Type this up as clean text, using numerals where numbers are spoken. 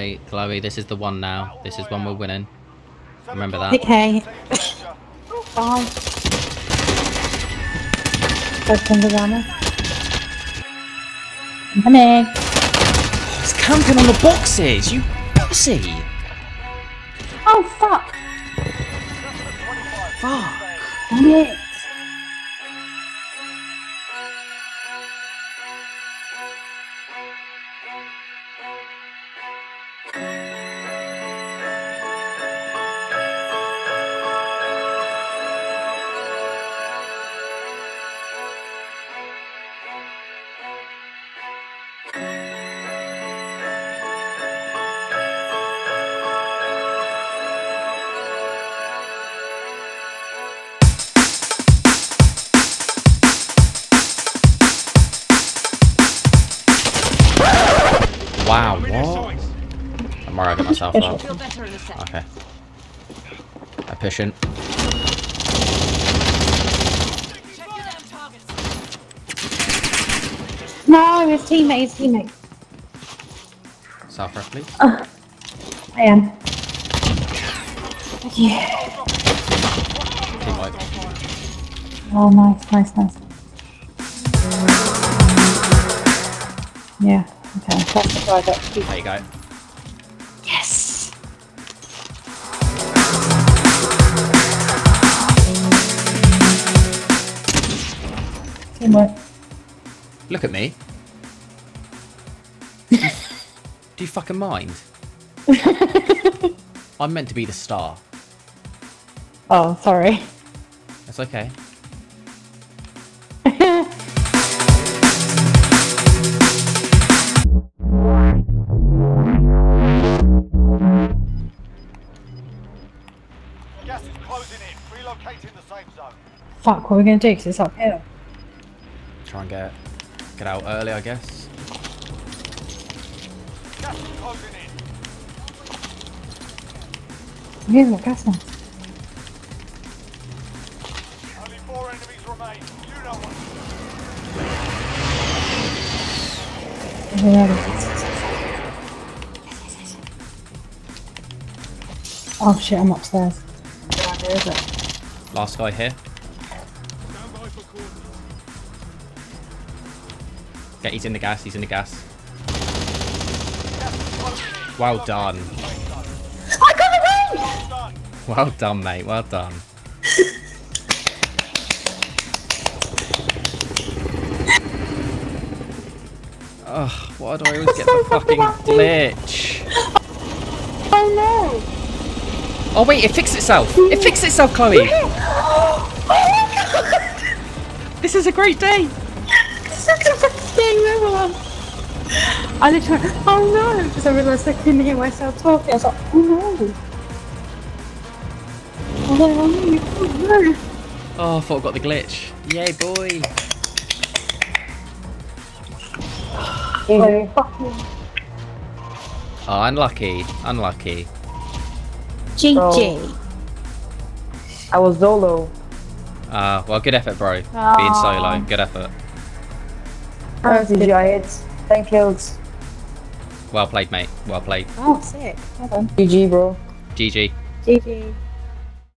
Right, Chloe, this is the one now. This is one we're winning. Remember that. Okay. I'm coming. He's camping on the boxes, you pussy! Oh, fuck! Fuck! Damn it! Wow, what? I'm alright, I got myself out. Okay. I'm pushing. No, his teammate, South left, please. Oh, I am. Yeah. Teammate. Oh, nice, nice. Yeah. Okay, that's the guy that there you go. Yes! Teamwork. Look at me. Do you fucking mind? I'm meant to be the star. Oh, sorry. That's okay. Fuck, what are we going to do? Because it's uphill. Try and get out early, I guess. Gas is closing in. Here's what gas wants. Only 4 enemies remain. You know what. Oh shit, I'm upstairs. Yeah, there is it. Last guy here. Yeah, he's in the gas, Well done. I got the win! Well done, mate, well done. Ugh, why do I always get the fucking glitch? Oh no! Oh wait, it fixed itself! It fixed itself, Chloe! Oh my god! This is a great day! This is the best game ever! I literally went, oh no! Because I realised I couldn't hear myself talking. I was like, oh no! Oh no, oh no! Oh, I thought I got the glitch. Yay, boy! Oh, fuck you. Oh, unlucky, unlucky. GG. I was solo. Well, good effort, bro. Aww. Being solo, good effort. I hit 10 kills. Well played, mate. Well played. Oh, sick. Well done. GG, bro. GG. GG.